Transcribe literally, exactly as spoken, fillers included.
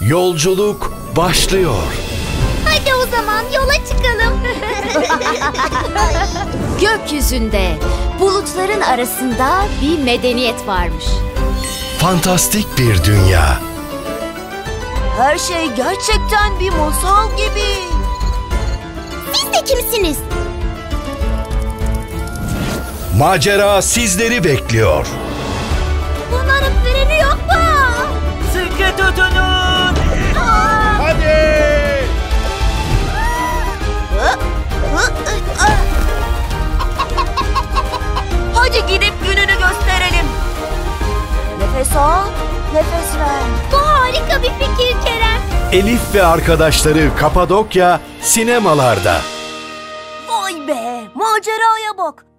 Yolculuk başlıyor. Hadi o zaman yola çıkalım. Gökyüzünde, bulutların arasında bir medeniyet varmış. Fantastik bir dünya. Her şey gerçekten bir masal gibi. Siz de kimsiniz? Macera sizleri bekliyor. Bunların freni yok mu? Sıkı tutunun. Aa! Hadi. Hadi gidip gününü gösterelim. Nefes al, nefes ver. Bu harika bir fikir Kerem. Elif ve Arkadaşları Kapadokya sinemalarda. Vay be, maceraya bak.